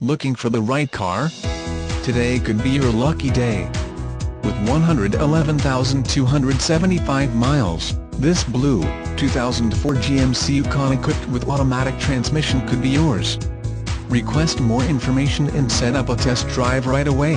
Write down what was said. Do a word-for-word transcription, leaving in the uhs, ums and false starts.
Looking for the right car? Today could be your lucky day. With one hundred eleven thousand two hundred seventy-five miles, this blue, two thousand four G M C Yukon equipped with automatic transmission could be yours. Request more information and set up a test drive right away.